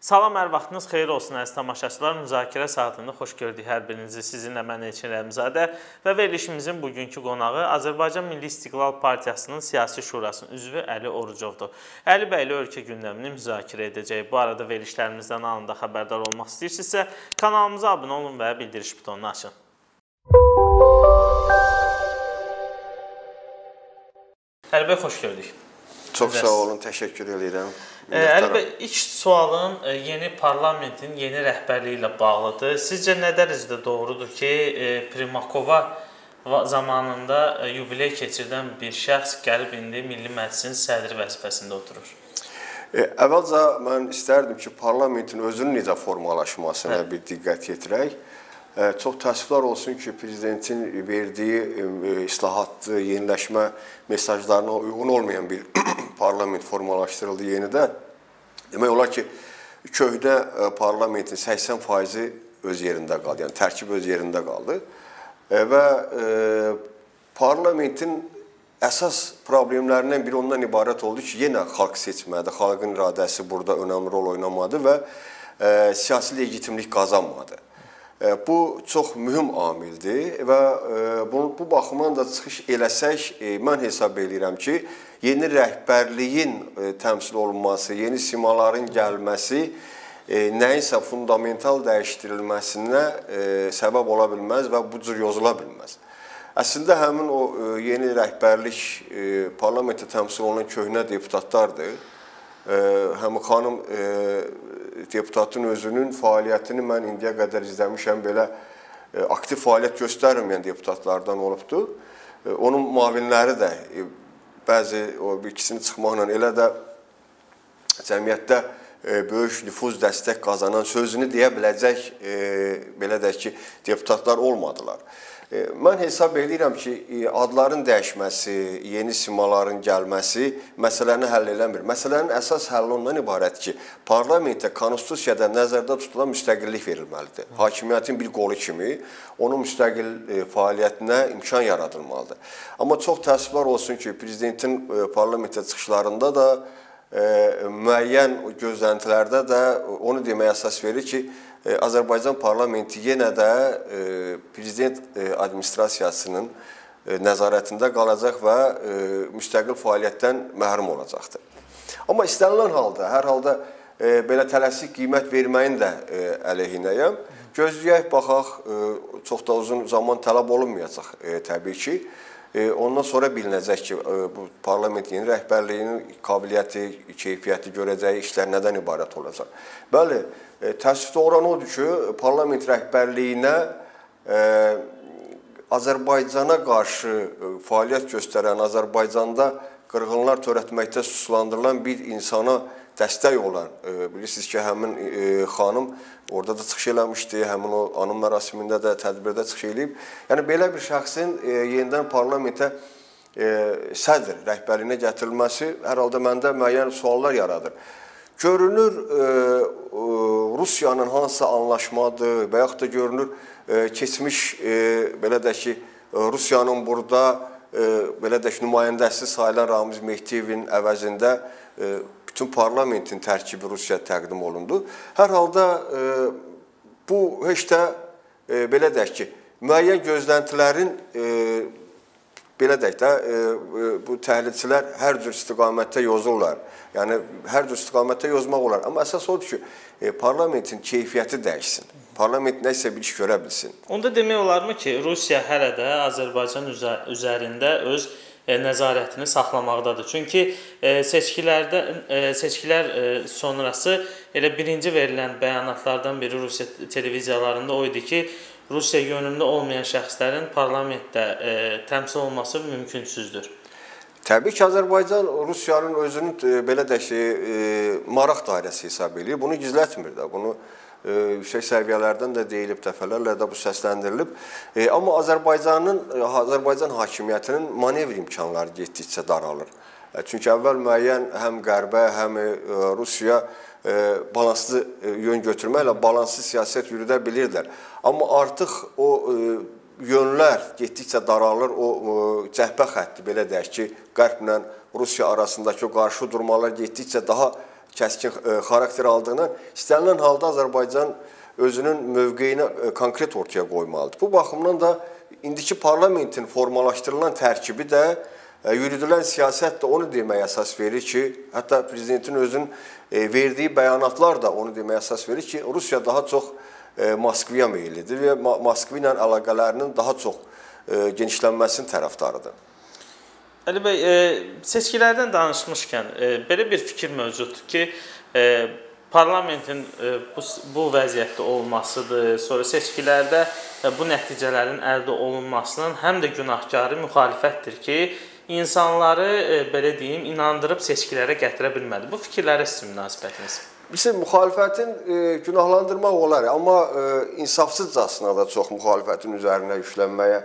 Salam, hər vaxtınız xeyir olsun əziz tamaşaçılar. Müzakirə saatında xoş gördük hər birinizi. Sizinlə mən Elçin Rəmzadə və verilişimizin bugünkü qonağı Azərbaycan Milli İstiqlal Partiyasının Siyasi Şurasının üzvü Əli Orucovdur. Əli bəylə ölkə gündəmini müzakirə edəcək. Bu arada verilişlərimizdən anında xəbərdar olmaq istəyirsinizsə, kanalımıza abunə olun və bildiriş butonunu açın. Əli bəy, xoş gördük. Çox sağ olun, təşəkkür edirəm. Əli bəy, ilk sualın yeni parlamentin yeni rəhbərliyi ilə bağlıdır. Sizcə nə dərəcədə doğrudur ki, Primakova zamanında yubiley keçirdən bir şəxs gəlib indi Milli Məclisin sədri vəzifəsində oturur? Əvvəlcə mən istərdim ki, parlamentin özünün necə formalaşmasına bir diqqət yetirək. Çox təəssüflər olsun ki, Prezidentin verdiyi islahat, yeniləşmə mesajlarına uyğun olmayan bir parlament formalaşdırıldı yenidən. Demək olar ki, köhnə parlamentin 80% öz yerində qaldı, yəni tərkib öz yerində qaldı. Və parlamentin əsas problemlərindən biri ondan ibarət oldu ki, yenə xalq seçmədi, xalqın iradəsi burada önəmli rol oynamadı və siyasi legitimlik qazanmadı. Bu çox mühüm amildir və bu baxımdan da çıxış eləsək, mən hesab edirəm ki, yeni rəhbərliyin təmsil olunması, yeni simaların gəlməsi nəyinsə fundamental dəyişdirilməsinə səbəb ola bilməz və bu cür yozula bilməz. Əslində, həmin o yeni rəhbərlik parlamentdə təmsil olunan köhnə deputatlardır. Həmin xanım deputatın özünün fəaliyyətini mən indiyə qədər izləmişəm, belə aktiv fəaliyyət göstərməyən deputatlardan olubdur. Onun müavinləri də bəzi ikisini çıxmaqla elə də cəmiyyətdə böyük nüfuz dəstək qazanan sözünü deyə biləcək belə də ki, deputatlar olmadılar. Mən hesab edirəm ki, adların dəyişməsi, yeni simaların gəlməsi məsələni həll eləmir. Məsələnin əsas həlli ondan ibarət ki, parlamentdə, konstitusiyada nəzərdə tutulan müstəqillik verilməlidir. Hakimiyyətin bir qolu kimi onun müstəqil fəaliyyətinə imkan yaradılmalıdır. Amma çox təəssüflər olsun ki, Prezidentin parlamentdə çıxışlarında da müəyyən gözləntilərdə də onu deməyə əsas verir ki, Azərbaycan parlamenti yenə də Prezident Administrasiyasının nəzarətində qalacaq və müstəqil fəaliyyətdən məhrum olacaqdır. Amma istənilən halda, hər halda belə tələsik qiymət verməyin də əleyhinəyəm. Gözləyək, baxaq, çox da uzun zaman tələb olunmayacaq təbii ki. Ondan sonra bilinəcək ki, parlament yeni rəhbərliyinin qabiliyyəti, keyfiyyəti görəcəyi işlər nədən ibarət olacaq. Bəli, təəssüf doğuran odur ki, parlament rəhbərliyinə Azərbaycana qarşı fəaliyyət göstərən, Azərbaycanda qırğınlar törətməkdə suslandırılan bir insana dəstək olan, bilirsiniz ki, həmin xanım orada da çıxış eləmişdi, həmin o anım mərasimində də tədbirdə çıxış eləyib. Yəni, belə bir şəxsin yenidən parlamentə sədr rəhbərliyinə gətirilməsi hər halda məndə müəyyən suallar yaradır. Görünür, Rusiyanın hansısa anlaşmadır və yaxud da görünür, keçmiş, belə də ki, Rusiyanın burada, belə də ki, nümayəndəsi sayılan Ramiz Mehtiyevin əvəzində bütün parlamentin tərkibi Rusiyaya təqdim olundu. Hər halda bu heç də belə deyək ki, müəyyən gözləntilərin belə deyək də bu təhlilçilər hər cür istiqamətdə yozurlar. Yəni, hər cür istiqamətdə yozmaq olar. Amma əsas odur ki, parlamentin keyfiyyəti dəyişsin. Parlament nəsə bir iş görə bilsin. Onda demək olarmı ki, Rusiya hələ də Azərbaycan üzərində öz nəzarətini saxlamaqdadır. Çünki seçkilər sonrası elə birinci verilən bəyanatlardan biri Rusiya televiziyalarında o idi ki, Rusiya yönümlü olmayan şəxslərin parlamentdə təmsil olması mümkünsüzdür. Təbii ki, Azərbaycan Rusiyanın özünün belə də ki, maraq dairəsi hesab edir. Bunu gizlətmir də, bunu yüksək səviyyələrdən də deyilib, dəfələrlə də bu səsləndirilib. Amma Azərbaycan hakimiyyətinin manevr imkanları getdikcə daralır. Çünki əvvəl müəyyən həm Qərbə, həm Rusiya balanslı yön götürməklə balanslı siyaset yürüdə bilirlər. Amma artıq o yönlər getdikcə daralır, o cəhbə xətti, belə deyək ki, Qərblə Rusiya arasındakı qarşı durmalar getdikcə daha kəskin xarakter aldığına, istənilən halda Azərbaycan özünün mövqeyini konkret ortaya qoymalıdır. Bu baxımdan da indiki parlamentin formalaşdırılan tərkibi də, yürüdülən siyasət də onu deməyə əsas verir ki, hətta prezidentin özünün verdiyi bəyanatlar da onu deməyə əsas verir ki, Rusiya daha çox Moskvaya meyillidir və Moskva ilə əlaqələrinin daha çox genişlənməsinin tərəfdarıdır. Əli bəy, seçkilərdən danışmışkən belə bir fikir mövcuddur ki, parlamentin bu vəziyyətdə olmasıdır, sonra seçkilərdə bu nəticələrin əldə olunmasının həm də günahkarı müxalifətdir ki, insanları, belə deyim, inandırıb seçkilərə gətirə bilmədi. Bu fikirlərə sizin münasibətiniz? Bizim müxalifətin günahlandırmaq olar, amma insafsızcasına da çox müxalifətin üzərinə yüklənməyə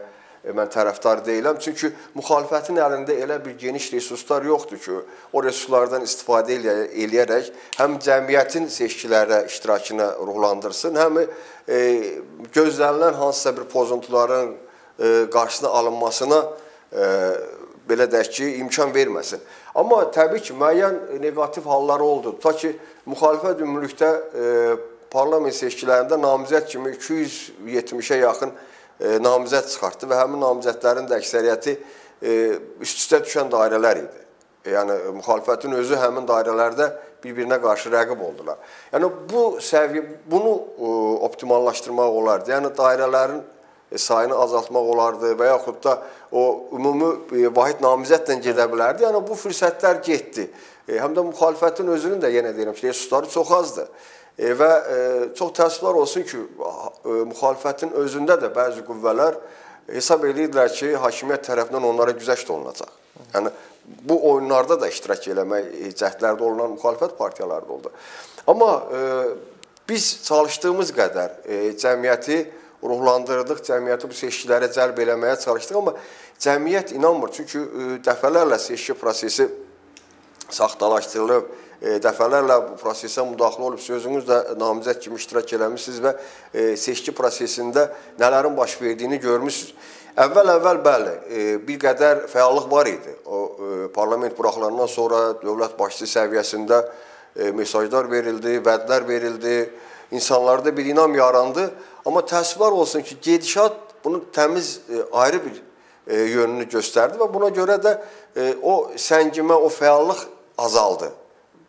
mən tərəfdar deyiləm. Çünki müxalifətin əlində elə bir geniş resurslar yoxdur ki, o resurslardan istifadə eləyərək həm cəmiyyətin seçkilərə iştirakına ruhlandırsın, həm gözlənilən hansısa bir pozuntuların qarşısına alınmasına belə deyək ki, imkan verməsin. Amma təbii ki, müəyyən negativ halları oldu. Ta ki, müxalifət ümumilikdə parlament seçkilərində namizəd kimi 270-ə yaxın namizəd çıxartdı və həmin namizədlərin də əksəriyyəti üst-üstə düşən dairələr idi. Yəni, müxalifətin özü həmin dairələrdə bir-birinə qarşı rəqib oldular. Yəni, bu səviyyə, bunu optimallaşdırmaq olardı. Yəni, dairələrin sayını azaltmaq olardı və yaxud da o ümumi vahid namizətlə gedə bilərdi. Yəni, bu fürsətlər getdi. Həm də müxalifətin özünün də, yenə deyirəm ki, resursları çox azdır. Və çox təəssüflər olsun ki, müxalifətin özündə də bəzi qüvvələr hesab edirlər ki, hakimiyyət tərəfindən onlara güzəşt olunacaq. Yəni, bu oyunlarda da iştirak eləmək cəhdlərdə olunan müxalifət partiyaları da oldu. Amma biz çalışdığımız qədər cəmiyyəti ruhlandırdıq, cəmiyyəti bu seçkilərə cəlb eləməyə çalışdıq, amma cəmiyyət inanmır. Çünki dəfələrlə seçki prosesi saxtalaşdırılıb, dəfələrlə bu prosesə müdaxilə olub, sözünüz də namizəd kimi iştirak eləmişsiniz və seçki prosesində nələrin baş verdiyini görmüşsünüz. Əvvəl-əvvəl bəli, bir qədər fəallıq var idi. O parlament buraxılandan sonra dövlət başçısı səviyyəsində mesajlar verildi, vədlər verildi, insanlarda bir inam yarandı. Amma təəssüflər olsun ki, gedişat bunun təmiz ayrı bir yönünü göstərdi və buna görə də o səngimə, o fəallıq azaldı.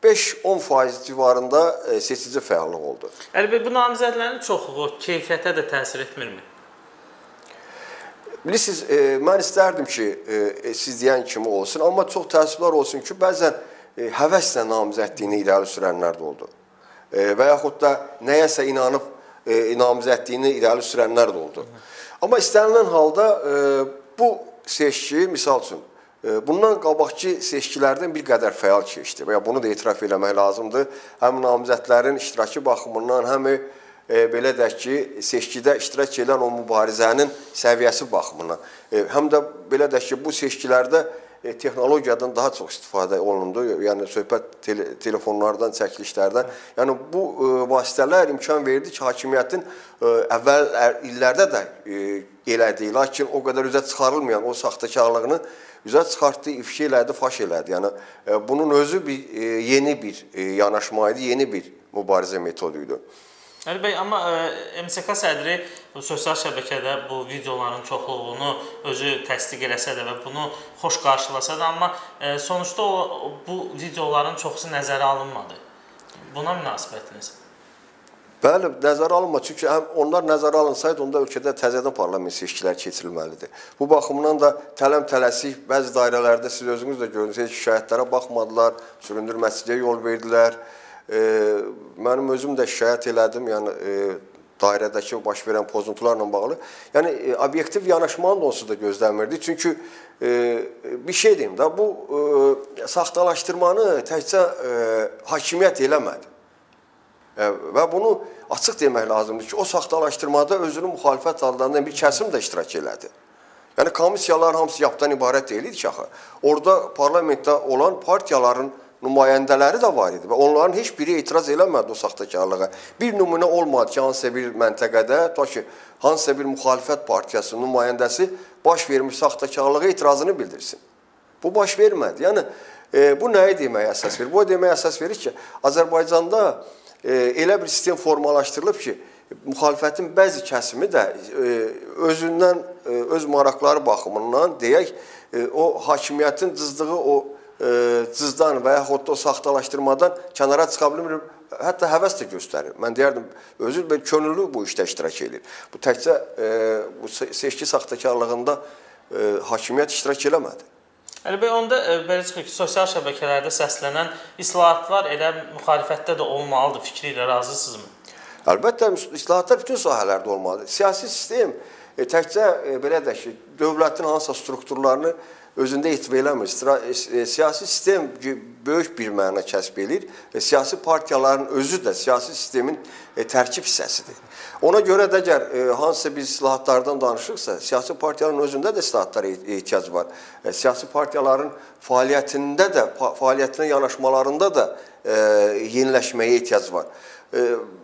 5-10% civarında seçici fəallıq oldu. Əli bəy, bu namizədlərin çoxluğu keyfiyyətə də təsir etmirmi? Bilirsiniz, mən istərdim ki, siz deyən kimi olsun, amma çox təəssüflər olsun ki, bəzən həvəslə namizədliyini irəli sürənlər də oldu və yaxud da nəyəsə inanıb namizədliyini irəli sürənlər də oldu. Amma istənilən halda bu seçki, misal üçün, bundan qabaqki seçkilərdən bir qədər fəal keçdi və ya bunu da etiraf eləmək lazımdır. Həm namizədlərin iştirakı baxımından, həm belə deyək ki, seçkidə iştirak edən o mübarizənin səviyyəsi baxımından, həm də belə deyək ki, bu seçkilərdə texnologiyadan daha çox istifadə olundu, yəni söhbət telefonlardan, çəkilişlərdən. Yəni bu vasitələr imkan verdi ki, hakimiyyətin əvvəl illərdə də elədi, lakin o qədər üzə çıxarılmayan o saxtakarlığını üzə çıxartdı, ifşa elədi, faş elədi. Yəni bunun özü yeni bir yanaşma idi, yeni bir mübarizə metodu idi. Əli bəy, amma MSK sədri sosial şəbəkədə bu videoların çoxluğunu özü təsdiq eləsə də və bunu xoş qarşılasa da, amma sonuçda bu videoların çoxusu nəzərə alınmadı. Buna münasibətiniz? Bəli, nəzərə alınmadı. Çünki onlar nəzərə alınsaydı, onda ölkədə təzədən parlament seçkilər keçirilməlidir. Bu baxımdan da tələm-tələsik bəzi dairələrdə siz özünüz də görürsünüz, şikayətlərə baxmadılar, süründürməçiliyə yol verdilər. Mənim özüm də şikayət elədim, yəni dairədəki baş verən pozuntularla bağlı. Yəni, obyektiv yanaşmanın da onsuz da gözləmirdi. Çünki bir şey deyim də, bu saxtalaşdırmanı təkcə hakimiyyət eləmədi. Və bunu açıq demək lazımdır ki, o saxtalaşdırmada özünü müxalifət adlarından bir kəsim də iştirak elədi. Yəni, komissiyalar hamısı yapıdan ibarət deyildi ki, axı. Orada parlamentdə olan partiyaların nümayəndələri də var idi və onların heç biri etiraz eləmədi o saxtakarlığa. Bir nümunə olmadı ki, hansısa bir məntəqədə, ta ki, hansısa bir müxalifət partiyasının nümayəndəsi baş vermiş saxtakarlığa etirazını bildirsin. Bu baş vermədi. Yəni, bu nəyə deməyə əsas verir? Bu deməyə əsas verir ki, Azərbaycanda elə bir sistem formalaşdırılıb ki, müxalifətin bəzi kəsimi də özündən, öz maraqları baxımından, deyək, o hakimiyyətin cızdığı o cızdan və yaxud da o saxtalaşdırmadan kənara çıxa bilmir, hətta həvəs də göstərir. Mən deyərdim, özü könüllü bu işdə iştirak edir. Bu təkcə seçki saxtakarlığında hakimiyyət iştirak eləmədi. Əli bəy, onda belə çıxır ki, sosial şəbəkələrdə səslənən islahatlar elə müxalifətdə də olmalıdır, fikri ilə razısınızmı? Əlbəttə, islahatlar bütün sahələrdə olmalıdır. Siyasi sistem təkcə belə də ki, dövlətin hansısa strukturlarını özündə etibar eləmir. Siyasi sistem böyük bir məna kəsb edir. Siyasi partiyaların özü də siyasi sistemin tərkib hissəsidir. Ona görə də əgər hansısa biz islahatlardan danışırsa, siyasi partiyaların özündə də islahatlara ehtiyac var. Siyasi partiyaların fəaliyyətində də, fəaliyyətinə yanaşmalarında da yeniləşməyə ehtiyac var.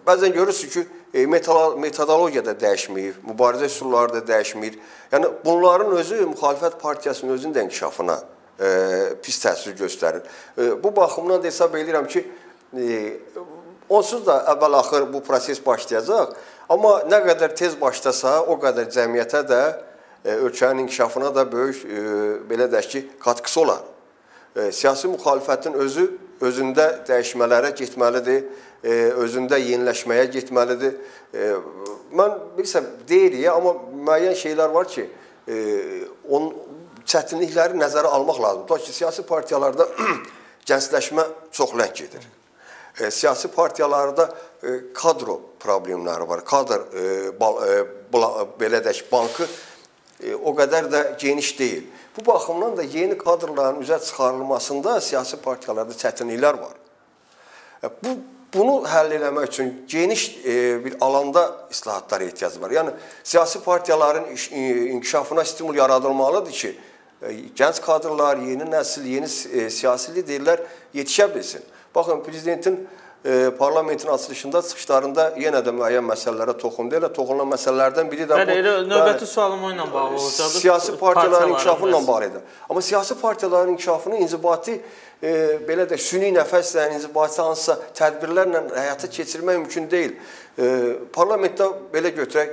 Bəzən görürsünüz ki, metodologiya da dəyişməyir, mübarizə üsulları da dəyişməyir. Yəni, bunların özü müxalifət partiyasının özünün də inkişafına pis təsir göstərir. Bu baxımdan da hesab edirəm ki, onsuz da əvvəl-axır bu proses başlayacaq, amma nə qədər tez başlasa, o qədər cəmiyyətə də, ölkənin inkişafına da böyük, belə deyək ki, katkısı olar. Siyasi müxalifətin özü özündə dəyişmələrə getməlidir, özündə yeniləşməyə getməlidir. Mən bilsəm, deyirik, amma müəyyən şeylər var ki, çətinlikləri nəzərə almaq lazımdır. Tutaq ki, siyasi partiyalarda gəncləşmə çox ləng gedir. Siyasi partiyalarda kadro problemləri var. Kadr, belə deyək, bankı o qədər də geniş deyil. Bu baxımdan da yeni kadrların üzə çıxarılmasında siyasi partiyalarda çətinliklər var. Bunu həll eləmək üçün geniş bir alanda islahatlara ehtiyac var. Yəni, siyasi partiyaların inkişafına stimul yaradılmalıdır ki, gənc kadrlar, yeni nəsil, yeni siyasi liderlər yetişə bilsin. Baxın, prezidentin parlamentin açılışında, çıxışlarında yenə də müəyyən məsələlərə toxundu. Elə toxunan məsələlərdən biri də bu... Növbəti sualım o ilə bağlı olacaqdır. Siyasi partiyaların inkişafı ilə bağlıdır. Amma siyasi partiyaların inkişafını inzibati, belə də süni nəfəslə, inzibati hansısa tədbirlərlə həyata keçirmək mümkün deyil. Parlamentdə belə götürək,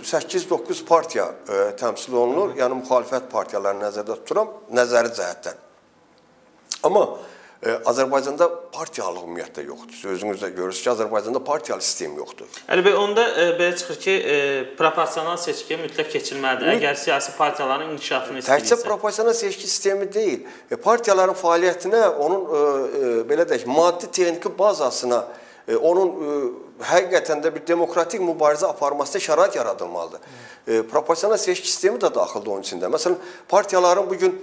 8-9 partiya təmsil olunur, yəni müxalifət partiyalarını nəzərdə tuturam, nəzəri cəhətdən. Amma Azərbaycanda partiyalı ümumiyyətdə yoxdur. Özünüz də görürsünüz ki, Azərbaycanda partiyalı sistem yoxdur. Əli bəy, onda belə çıxır ki, proporsional seçkiyə mütləq keçilməlidir, əgər siyasi partiyaların inkişafını istəyirsə. Təkcə proporsional seçki sistemi deyil, partiyaların fəaliyyətinə, onun belə deyək, maddi-texniki bazasına, onun həqiqətən də bir demokratik mübarizə aparmasına şərait yaradılmalıdır. Proporsional seçki sistemi də daxildir onun içində. Məsələn, partiyaların bugün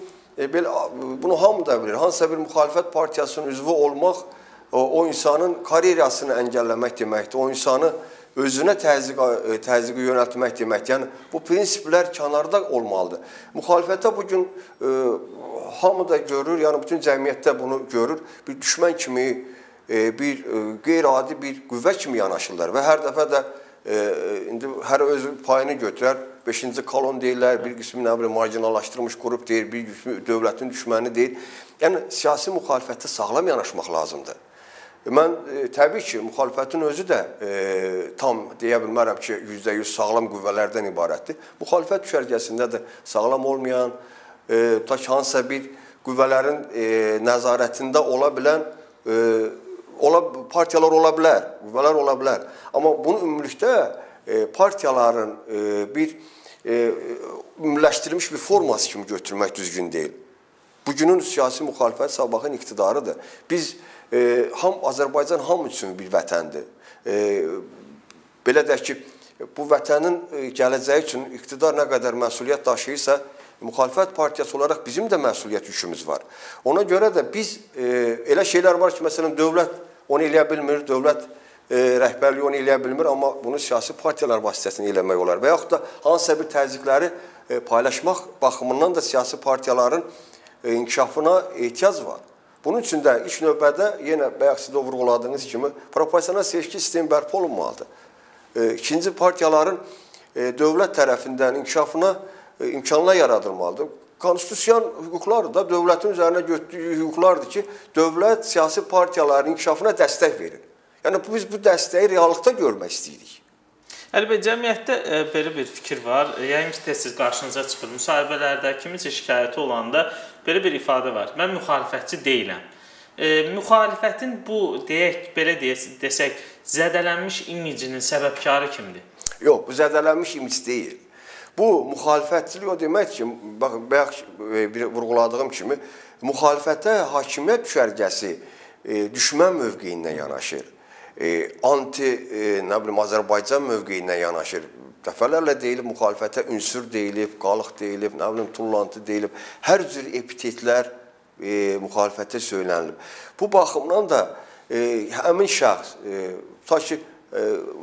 bunu hamı da bilir. Hansısa bir müxalifət partiyasının üzvü olmaq, o insanın karyerasını əngəlləmək deməkdir, o insanı özünə təzyiqi yönəltmək deməkdir. Yəni, bu prinsiplər kənarda olmalıdır. Müxalifətə bugün hamı da görür, yəni bütün cəmiyyətdə bunu görür, bir düşmən kimi, bir qeyri-adi bir qüvvə kimi yanaşırlar və hər dəfə də hər öz payını götürər, 5-ci kolon deyirlər, bir qismi nə bilir, marjinalaşdırmış qrup deyir, bir qismi dövlətin düşməni deyir. Yəni, siyasi müxalifətdə sağlam yanaşmaq lazımdır. Mən təbii ki, müxalifətin özü də tam deyə bilmərəm ki, 100% sağlam qüvvələrdən ibarətdir. Müxalifət düşərgəsində də sağlam olmayan, ta ki, hansısa bir qüvvələrin nəzarətində ola bilən partiyalar ola bilər, qüvvələr ola bilər. Amma bunu ümumilikdə partiyaların bir ümumiləşdirilmiş bir forması kimi götürmək düzgün deyil. Bugünün siyasi müxalifət sabahın iqtidarıdır. Biz, Azərbaycan hamı üçün bir vətəndir. Belə deyək ki, bu vətənin gələcəyi üçün iqtidar nə qədər məsuliyyət daşıyırsa, müxalifət partiyası olaraq bizim də məsuliyyət yükümüz var. Ona görə də biz, elə şeylər var ki, məsələn, dövlət onu eləyə bilmir, dövlət rəhbərliyi onu eləyə bilmir, amma bunu siyasi partiyalar vasitəsini eləmək olar və yaxud da hansısa bir təzyiqləri paylaşmaq baxımından da siyasi partiyaların inkişafına ehtiyac var. Bunun için de ilk növbədə yenə bayaq siz vurğuladığınız kimi proporsional seçki sistemi bərpa olunmalıdır. İkinci partiyaların dövlət tərəfindən inkişafına imkanlar yaradılmalıdır. Konstitusiyan hüquqları da dövlətin üzərinə götürdüyü hüquqlardır ki, dövlət siyasi partiyaların inkişafına dəstək verir. Yəni biz bu dəstəyi reallıqda görmək istəyirik. Əlbəttə, cəmiyyətdə belə bir fikir var. Yəni ki, tez-tez qarşınıza çıxır. Müsahibələrdə kimisi şikayəti olanda belə bir ifadə var. Mən müxalifətçi deyiləm. Müxalifətin bu, deyək, belə desək, zədələnmiş imicinin səbəbkarı kimdir? Yox, bu zədələnmiş imic deyil. Bu müxalifətçilik o demək ki, baxın, bayaq vurğuladığım kimi, müxalifətə hakimiyyət düşərgəsi düşmən mövqeyindən yanaşır. Azərbaycan mövqeyindən yanaşır. Dəfələrlə deyilib, müxalifətə ünsür deyilib, qalıq deyilib, tullantı deyilib. Hər cür epitetlər müxalifətə söylənilib. Bu baxımdan da həmin şəxs, ta ki,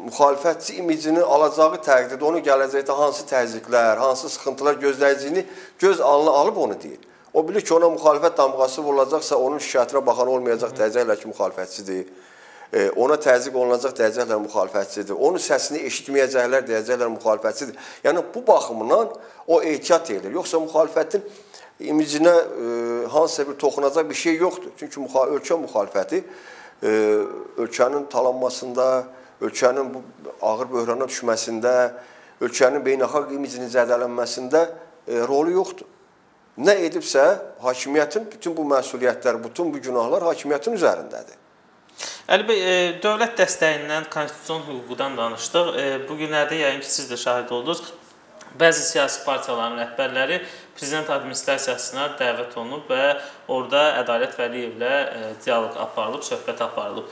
müxalifətçi imicini alacağı təqdirdə onu gələcəkdə hansı təzyiqlər, hansı sıxıntılar gözləyicini göz alına alıb onu deyir. O bilir ki, ona müxalifət damğası vurulacaqsa onun şikayətinə baxan olmayacaq təzyiqlə ki, müxalifətçidir. Ona təzyiq olunacaq deyəcəklər müxalifətçidir. Onun səsini eşitməyəcəklər deyəcəklər müxalifətçidir. Yəni bu baxımdan o ehtiyat edilir. Yoxsa müxalifətin imicinə hansısa bir toxunacaq bir şey yoxdur. Çünki ölkə müxalifəti ölkənin talanmasında, ölkənin bu ağır böhrana düşməsində, ölkənin beynəlxalq imicinin zədələnməsində rolu yoxdur. Nə edibsə, hakimiyyətin bütün bu məsuliyyətlər, bütün bu günahlar hakimiyyətin üzərindədir. Əli bəy, dövlət dəstəyindən, konstitusiyon hüququdan danışdıq. Bu günlərdə yəqin ki, siz də şahid oldunuz. Bəzi siyasi partiyaların rəhbərləri Prezident Administrasiyasına dəvət olunub və orada Ədalət Vəliyevlə diyaloq aparılıb, söhbət aparılıb.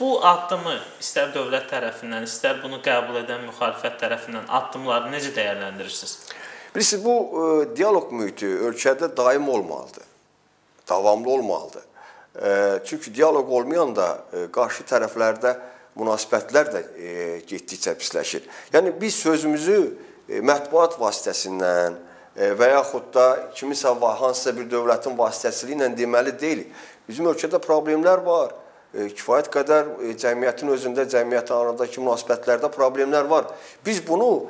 Bu addımı istər dövlət tərəfindən, istər bunu qəbul edən müxalifət tərəfindən addımları necə dəyərləndirirsiniz? Bilirsiniz, bu diyaloq mühiti ölkədə daim olmalıdır, davamlı olmalıdır. Çünki diyaloq olmayan da qarşı tərəflərdə münasibətlər də getdikcə pisləşir. Yəni biz sözümüzü mətbuat vasitəsindən və yaxud da kimisə hansısa bir dövlətin vasitəçiliyi ilə deməli deyil. Bizim ölkədə problemlər var. Kifayət qədər cəmiyyətin özündə, cəmiyyətin arasındakı münasibətlərdə problemlər var. Biz bunu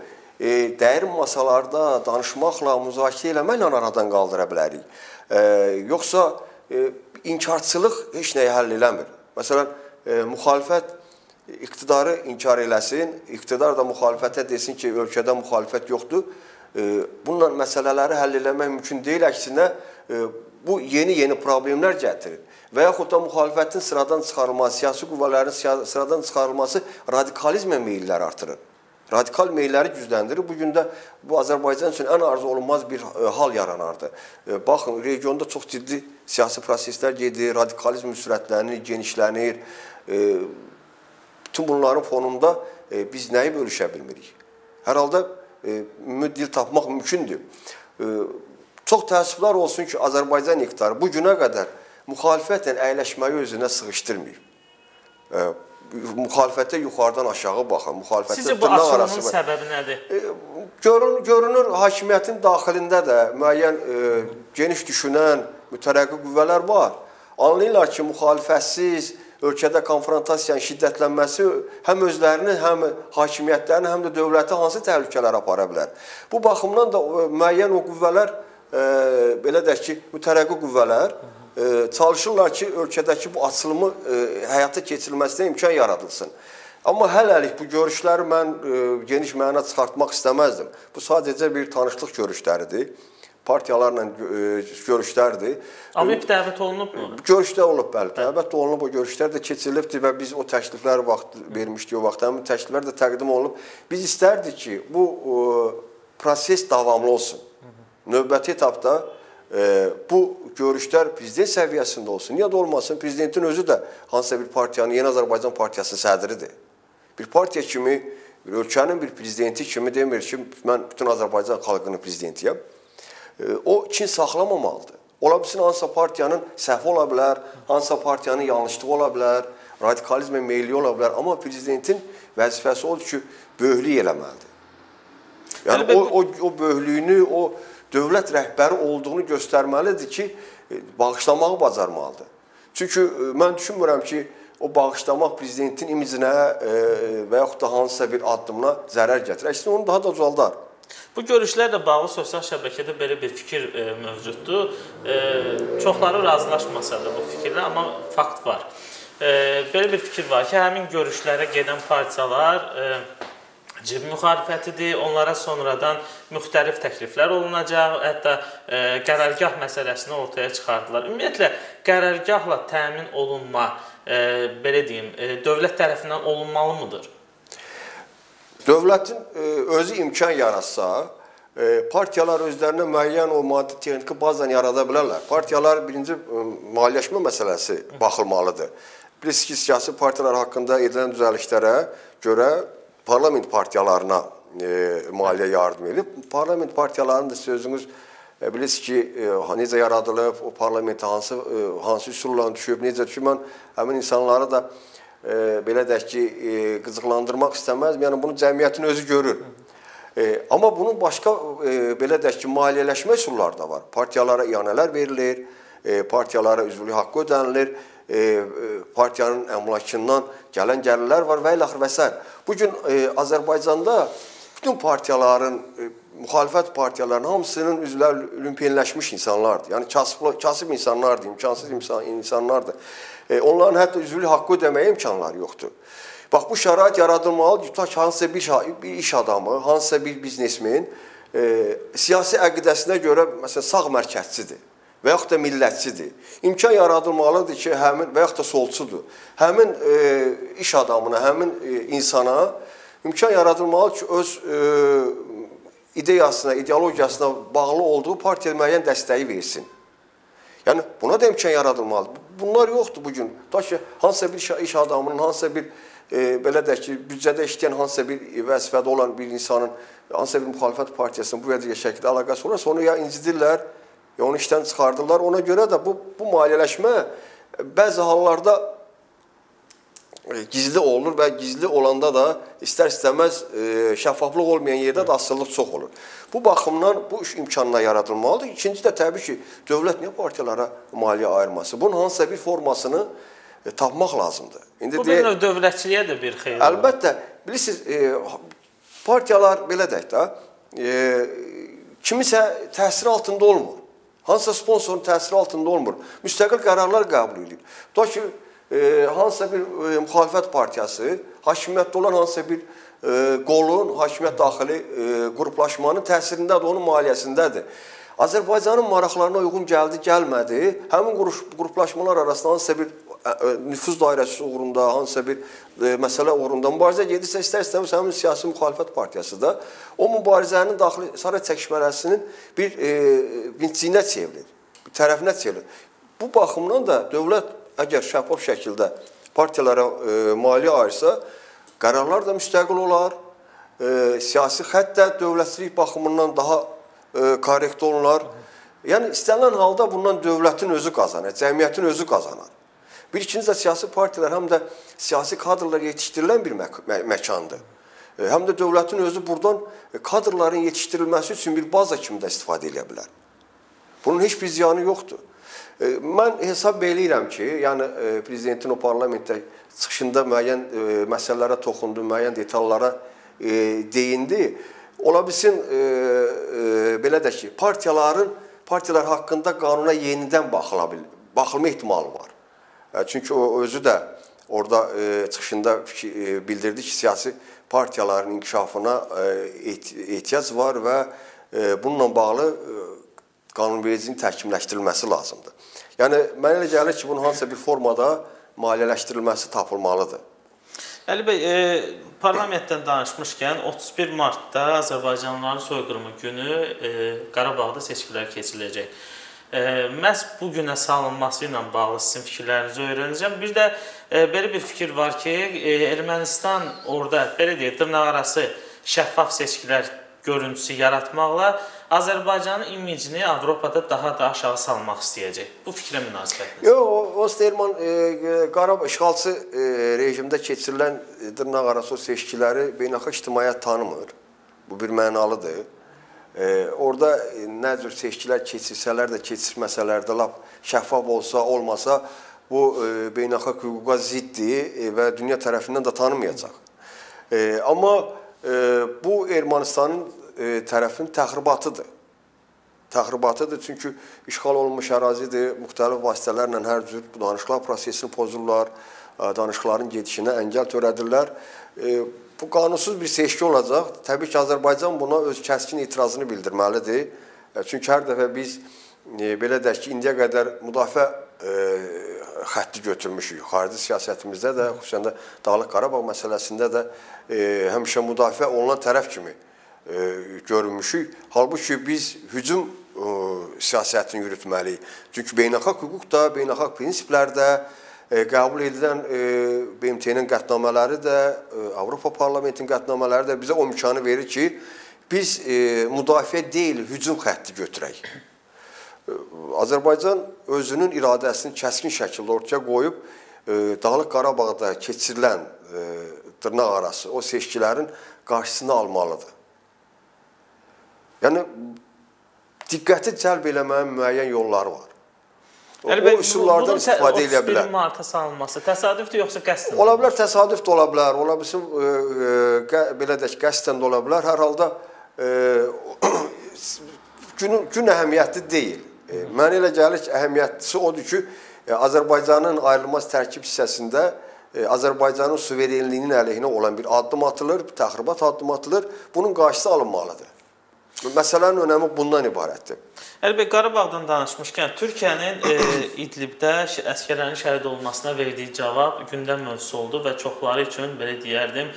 dərin masalarda danışmaqla, müzakirə eləməklə aradan qaldıra bilərik. Yoxsa inkarçılıq heç nəyi həll eləmir. Məsələn, müxalifət iqtidarı inkar eləsin, iqtidar da müxalifətə desin ki, ölkədə müxalifət yoxdur. Bununla məsələləri həll eləmək mümkün deyil, əksinə bu yeni problemlər gətirir. Və yaxud da müxalifətin sıradan çıxarılması, siyasi qüvvələrin sıradan çıxarılması radikalizmə meyilləri artırır. Radikal meyilləri gücləndirir. Bugün də bu Azərbaycan üçün ən arzu olunmaz bir hal yaranardı. Baxın, regionda çox ciddi siyasi proseslər gedir, radikalizm sürətlənir, genişlənir. Bütün bunların fonunda biz nəyi bölüşə bilmirik? Hər halda ümumi dil tapmaq mümkündür. Çox təəssüflər olsun ki, Azərbaycan iqtidarı bu günə qədər müxalifətlə əyləşməyi özünə sığışdırmayıb. Müxalifətə yuxarıdan aşağı baxan, müxalifətə tırnaq arası baxan. Sizcə bu açılımın səbəbi nədir? Görünür, hakimiyyətin daxilində də müəyyən geniş düşünən mütərəqqi qüvvələr var. Anlayırlar ki, müxalifətsiz ölkədə konfrontasiyanın şiddətlənməsi həm özlərini, həm hakimiyyətlərini, həm də dövləti hansı təhlükələr apara bilər. Bu baxımdan da müəyyən o qüvvələr, belə deyək ki, mütərəqqi qüvvələr çalışırlar ki, ölkədəki bu açılımı həyata keçirilməsinə imkan yaradılsın. Amma hələlik bu görüşləri mən geniş məna çıxartmaq istəməzdim. Bu sadəcə bir tanışlıq görüşləridir. Partiyalarla görüşlərdir. Amma hep dəvət olunubmu? Görüşlər olub, bəli. Dəvət olunub, o görüşlər də keçirilibdir və biz o təkliflər vermişdik o vaxt. Həmin təkliflər də təqdim olunub. Biz istərdik ki, bu proses davamlı olsun. Növbəti etapda bu görüşlər prezident səviyyəsində olsun. Ya da olmasın, prezidentin özü də hansısa bir partiyanın, Yeni Azərbaycan Partiyasının sədridir. Bir partiya kimi, ölkənin bir prezidenti kimi demir ki, mən bütün Azərbaycan xalqının prezidentiyəm. O kin saxlamamalıdır. Ola bilsin, hansısa partiyanın səhvi ola bilər, hansısa partiyanın yanlışlığı ola bilər, radikalizmə meyilli ola bilər. Amma prezidentin vəzifəsi odur ki, böyüklük eləməlidir. Yəni o böyüklüyünü, o dövlət rəhbəri olduğunu göstərməlidir ki, bağışlamağı bacarmalıdır. Çünki mən düşünmürəm ki, o bağışlamaq prezidentin imicinə və yaxud da hansısa bir addımına zərər gətirir. Əksinə onu daha da ucaldar. Bu görüşlərlə bağlı sosial şəbəkədə belə bir fikir mövcuddur. Çoxları razılaşmasa da bu fikirlə, amma fakt var. Belə bir fikir var ki, həmin görüşlərə gedən partiyalar cib müxalifətidir, onlara sonradan müxtəlif təkliflər olunacaq, hətta qərargah məsələsini ortaya çıxardılar. Ümumiyyətlə, qərargahla təmin olunma, belə deyim, dövlət tərəfindən olunmalı mıdır? Dövlətin özü imkan yaratsa, partiyalar özlərinə müəyyən o maddi texniki bazan yarada bilərlər. Partiyalar birinci maliyyəşmə məsələsi baxılmalıdır. Bilirsiniz ki, siyasi partiyalar haqqında edilən düzəliklərə görə parlament partiyalarına maliyyə yardım edib. Parlament partiyalarının da sözünüz, bilirsiniz ki, necə yaradılıb, o parlamentə hansı üsullarına düşüb, necə düşüb. Mən həmin insanları da belə deyək ki, qızıqlandırmaq istəməz. Yəni, bunu cəmiyyətin özü görür. Amma bunun başqa, belə deyək ki, maliyyələşmə üsulları da var. Partiyalara iyanələr verilir, partiyalara üzvlük haqqı ödənilir, partiyanın əmlakından gələn gəlirlər var və ilaxır və s. Bugün Azərbaycanda bütün partiyaların, müxalifət partiyalarının hamısının üzvlər lümpenləşmiş insanlardır. Yəni, kasıb insanlardır, imkansız insanlardır. Onların hətta üzvlük haqqı ödəməyə imkanları yoxdur. Bax, bu şərait yaradılmalıdır ki, hansısa bir iş adamı, hansısa bir biznesmen siyasi əqidəsinə görə, məsələn, sağ mərkəzçidir və yaxud da millətçidir. İmkan yaradılmalıdır ki, və yaxud da solçudur. Həmin iş adamına, həmin insana imkan yaradılmalıdır ki, öz ideyasına, ideologiyasına bağlı olduğu partiya müəyyən dəstəyi versin. Yəni, buna da imkan yaradılmalıdır. Bunlar yoxdur bugün. Ta ki, hansısa bir iş adamının, hansısa bir, belə deyək ki, büdcədə işləyən hansısa bir vəzifədə olan bir insanın, hansısa bir müxalifət partiyasının bu vəziyyət şəkildə əlaqəsi olarsa, onu ya incidirlər, onu işdən çıxardırlar. Ona görə də bu maliyyələşmə bəzi hallarda gizli olur və gizli olanda da istər-istəməz şəffaflıq olmayan yerdə də asılılıq çox olur. Bu baxımdan bu iş imkanına yaradılmalıdır. İkinci də təbii ki, dövlət niyə partiyalara maliyyə ayırması? Bunun hansısa bir formasını tapmaq lazımdır. Bu bir növ dövlətçiliyə də bir xeyir var. Əlbəttə, bilirsiniz, partiyalar belə deyək də, kimisə təsir altında olmur. Hansısa sponsorun təsiri altında olmur. Müstəqil qərarlar qəbul edilir. Tutaq ki, hansısa bir müxalifət partiyası, hakimiyyətdə olan hansısa bir qolun, hakimiyyət daxili qruplaşmanın təsirindədir, onun maliyyəsindədir. Azərbaycanın maraqlarına uyğun gəldi, gəlmədi. Həmin qruplaşmalar arasında hansısa bir nüfuz dairəsi uğrunda, hansısa bir məsələ uğrunda mübarizə gedirsə, istər-istəmiz həmin siyasi müxalifət partiyası da o mübarizənin daxili saray çəkişmələsinin bir vinçliyinə çevrilir, bir tərəfinə çevrilir. Bu baxımdan da dövlət əgər şəffaf şəkildə partiyalara maliyyə ayırsa, qərarlar da müstəqil olar, siyasi xətt də dövlətçilik baxımından daha korrekt olunar. Yəni, istənilən halda bundan dövlətin özü qazanar, cəmiyyətin özü qazanar. Bir ikinci də siyasi partiyalar həm də siyasi kadrlar yetişdirilən bir məkandır. Həm də dövlətin özü buradan kadrların yetişdirilməsi üçün bir baza kimi də istifadə edə bilər. Bunun heç bir ziyanı yoxdur. Mən hesab eləyirəm ki, yəni prezidentin o parlamentdə çıxışında müəyyən məsələlərə toxundu, müəyyən detallara deyindi. Ola bilsin, belə də ki, partiyalar haqqında qanuna yenidən baxılma ehtimalı var. Çünki o özü də orada çıxışında bildirdi ki, siyasi partiyaların inkişafına ehtiyac var və bununla bağlı qanunvericinin təkmilləşdirilməsi lazımdır. Yəni, mənə elə gəlir ki, bunun hansısa bir formada maliyyələşdirilməsi tapılmalıdır. Əli bəy, parlamentdən danışmışkən 31 martda Azərbaycanlıların soyqırımı günü Qarabağda seçkilər keçiriləcək. Məhz bu günə salınması ilə bağlı sizin fikirlərinizi öyrənəcəm. Bir də belə bir fikir var ki, Ermənistan orada, belə deyək, dırnaqarası şəffaf seçkilər görüntüsü yaratmaqla Azərbaycanın imicini Avropada daha da aşağı salmaq istəyəcək. Bu fikrə münasibətdir. Yox, Ermənistan işğalçı rejimdə keçirilən dırnaqarası seçkiləri beynəlxalq ictimaiyyət tanımır. Bu bir mənalıdır. Orada nə cür seçkilər keçirsələr də, keçirməsələr də, lap şəffaf olsa, olmasa, bu beynəlxalq hüquqa ziddir və dünya tərəfindən də tanınmayacaq. Amma bu Ermənistanın tərəfinin təxribatıdır. Təxribatıdır, çünki işğal olunmuş ərazidir, müxtəlif vasitələrlə hər cür danışıqlar prosesini pozurlar, danışıqların gedişinə əngəl törədirlər. Bu qanunsuz bir seçki olacaq. Təbii ki, Azərbaycan buna öz kəskin etirazını bildirməlidir. Çünki hər dəfə biz, belə deyək ki, indiyə qədər müdafiə xətti götürmüşük. Xarici siyasətimizdə də, xüsusən də Dağlıq Qarabağ məsələsində də həmişə müdafiə olunan tərəf kimi görünmüşük. Halbuki biz hücum siyasətini yürütməliyik. Çünki beynəlxalq hüquqda, beynəlxalq prinsiplərdə, qəbul edilən BMT-nin qətnamələri də, Avropa Parlamentin qətnamələri də bizə o imkanı verir ki, biz müdafiə deyil, hücum xətti götürək. Azərbaycan özünün iradəsini kəskin şəkildə ortaya qoyub, Dağlıq Qarabağda keçirilən dırnaq arası o seçkilərin qarşısını almalıdır. Yəni, diqqəti cəlb eləməyin müəyyən yolları var. O üsullardan istifadə edə bilər. 31 marta salınması təsadüfdür yoxsa qəsdən? Ola bilər, təsadüf də ola bilər. Ola bilsin, belə deyək, qəsdən də ola bilər. Hər halda gün əhəmiyyətli deyil. Mənə elə gəlir ki, əhəmiyyətlisi odur ki, Azərbaycanın ayrılmaz tərkib hissəsində Azərbaycanın suverenliyinin əleyhinə olan bir addım atılır, bir təxribat addım atılır. Bunun qarşısı alınmalıdır. Məsələnin önəmi bundan ibarətdir. Əli bəy, Qarabağdan danışmışkən, Türkiyənin İdlibdə əskərlərin şəhid olmasına verdiyi cavab gündəm mövzusu oldu və çoxları üçün, belə deyərdim,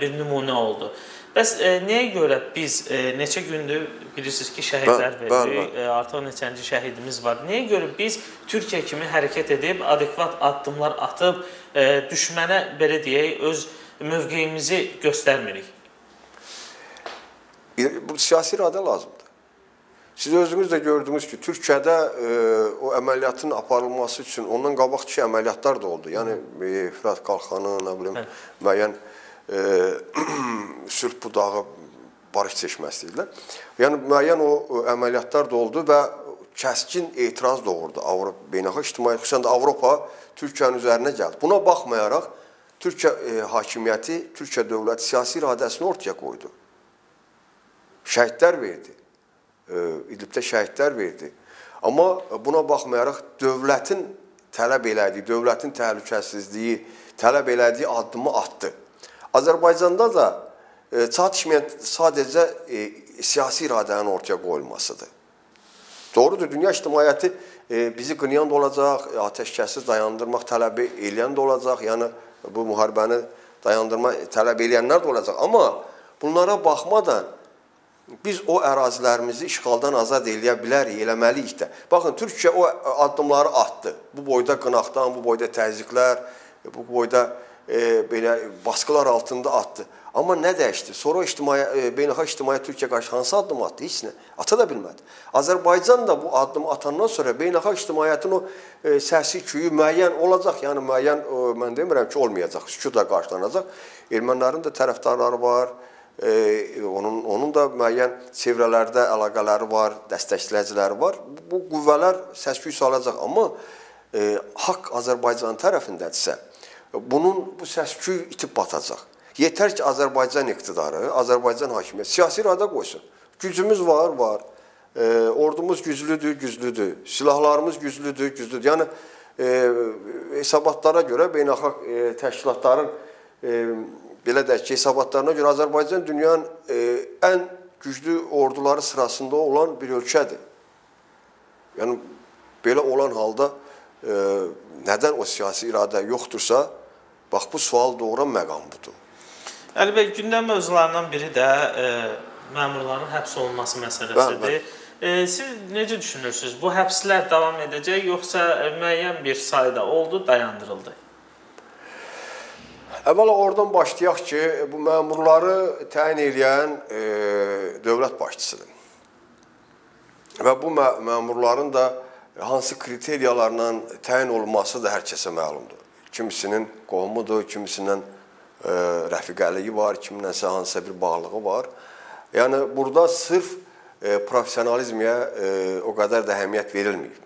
bir nümunə oldu. Bəs nəyə görə biz neçə gündür, bilirsiniz ki, şəhidlər veririk, artıq neçənci şəhidimiz var, nəyə görə biz Türkiyə kimi hərəkət edib, adekvat addımlar atıb, düşmənə, belə deyək, öz mövqeyimizi göstərmirik? Bu siyasi iradə lazımdır. Siz özünüz də gördünüz ki, Türkiyədə o əməliyyatın aparılması üçün ondan qabaqki əməliyyatlar da oldu. Yəni, Fırat Qalxanı, nə bilim, müəyyən sülh budağı barış seçməsi deyirlər. Yəni, müəyyən o əməliyyatlar da oldu və kəskin etiraz doğurdu. Beynəlxalq ictimai, xüsusən də Avropa Türkiyənin üzərinə gəldi. Buna baxmayaraq, Türkiyə hakimiyyəti, Türkiyə dövləti siyasi iradəsini ortaya qoydu. Şəhidlər verdi, İdlibdə şəhidlər verdi. Amma buna baxmayaraq, dövlətin tələb elədiyi, dövlətin təhlükəsizliyi, tələb elədiyi addımı atdı. Azərbaycanda da çatışmayan sadəcə siyasi iradənin ortaya qoyulmasıdır. Doğrudur, dünya ictimaiyyəti bizi qınayan da olacaq, atəşkəsi dayandırmaq tələbi eləyən də olacaq, yəni bu müharibəni dayandırmaq tələb eləyənlər də olacaq. Amma bunlara baxmadan, biz o ərazilərimizi işğaldan azad eləyə bilərik, eləməliyik də. Baxın, Türkiyə o addımları atdı. Bu boyda qınaqdan, bu boyda təzyiqlər, bu boyda baskılar altında atdı. Amma nə dəyişdi? Sonra beynəlxalq ictimaiyyət Türkiyə qarşı hansı addım atdı? Heç nə. Ata da bilmədi. Azərbaycan da bu addımı atandan sonra beynəlxalq ictimaiyyətin o səsi küyü müəyyən olacaq. Yəni, müəyyən, mən demirəm ki, olmayacaq. Sükutla qarşılanacaq. Ermənilərin də tərəfdarları var. Onun da müəyyən çevrələrdə əlaqələri var, dəstəkləyiciləri var. Bu qüvvələr səs-küy salacaq. Amma haqq Azərbaycan tərəfindədirsə, bu səs-küy itib batacaq. Yetər ki, Azərbaycan iqtidarı, Azərbaycan hakimiyyəti siyasi irada qoysun. Gücümüz var, var. Ordumuz güclüdür, güclüdür. Silahlarımız güclüdür, güclüdür. Yəni, hesabatlara görə beynəlxalq təşkilatların belə deyək ki, hesabatlarına görə Azərbaycan dünyanın ən güclü orduları sırasında olan bir ölkədir. Yəni, belə olan halda nədən o siyasi iradə yoxdursa, bax, bu sual doğuran məqam budur. Əli bəy, gündəm mövzularından biri də məmurların həbs olunması məsələsidir. Siz necə düşünürsünüz? Bu həbslər davam edəcək, yoxsa müəyyən bir sayda oldu, dayandırıldı? Əvvəla oradan başlayaq ki, bu məmurları təyin edən dövlət başçısıdır. Və bu məmurların da hansı kriteriyalarla təyin olunması da hər kəsə məlumdur. Kimisinin qohumudur, kimisinin rəfiqəliyi var, kiminəsə hansısa bir bağlığı var. Yəni, burada sırf profesionalizmə o qədər də əhəmiyyət verilməyib.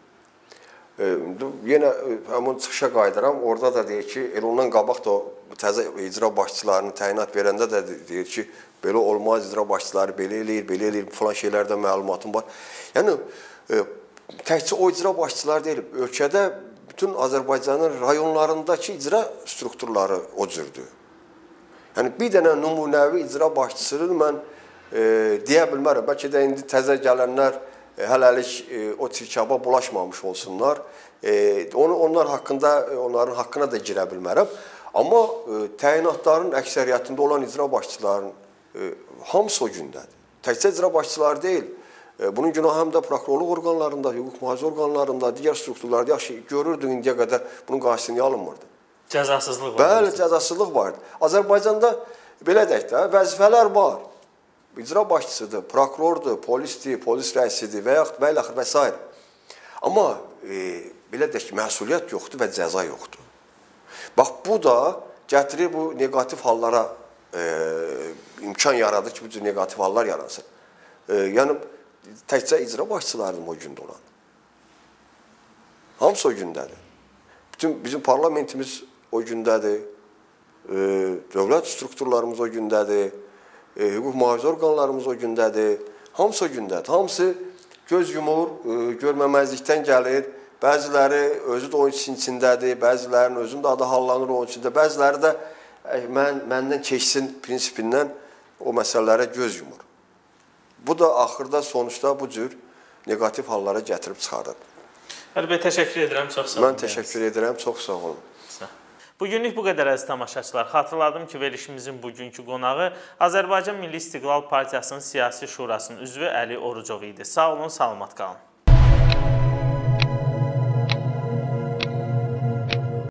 Yenə həmin çıxışa qayıdıram, orada da deyir ki, elə ondan qabaq da təzə icra başçılarını təyinat verəndə də deyir ki, belə olmaz, icra başçıları belə eləyir, falan şeylərdə məlumatım var. Yəni, təkcə o icra başçıları deyil, ölkədə bütün Azərbaycanın rayonlarındakı icra strukturları o cürdür. Yəni, bir dənə nümunəvi icra başçısını mən deyə bilmərəm. Bəlkə də indi təzə gələnlər hələlik o tirkaba bulaşmamış olsunlar. Onların haqqına da girə bilmərəm. Amma təyinatların əksəriyyətində olan icra başçıların hamısı o gündədir. Təkcə icra başçıları deyil. Bunun günahı həm də prokurorluq orqanlarında, hüquq-mühafizə orqanlarında, digər strukturlarda görürdük indiyə qədər bunun qarşısını alınmırdı. Cəzasızlıq var. Bəli, cəzasızlıq vardı. Azərbaycanda belə deyək də, vəzifələr var. İcra başçısıdır, prokurordur, polisdir, polis rəisidir və yaxud və s. Amma belə deyək ki, məsuliyyət yoxdur və cəza yoxdur. Bax, bu da gətirir bu negativ hallara imkan yaradır ki, bu cür negativ hallar yaransın. Yəni, təkcə icra başçılarının o gündə olan. Hamısı o gündədir. Bizim parlamentimiz o gündədir, dövlət strukturlarımız o gündədir, hüquq mühafizə orqanlarımız o gündədir. Hamısı o gündədir. Hamısı göz yumur, görməməzlikdən gəlir. Bəziləri özü də onun içindədir, bəzilərinin özünün də adı hallanır onun içində, bəziləri də məndən keçsin prinsipindən o məsələlərə göz yumur. Bu da axırda, sonuçda bu cür negativ hallara gətirib çıxarır. Əli bəy, təşəkkür edirəm, çox sağ olun. Mən təşəkkür edirəm, çox sağ olun. Bugünlük bu qədər əziz tamaşaçılar. Xatırladım ki, verilişimizin bugünkü qonağı Azərbaycan Milli İstiqlal Partiyasının Siyasi Şurasının üzvü Əli Orucov idi. Sağ olun, salamat qalın.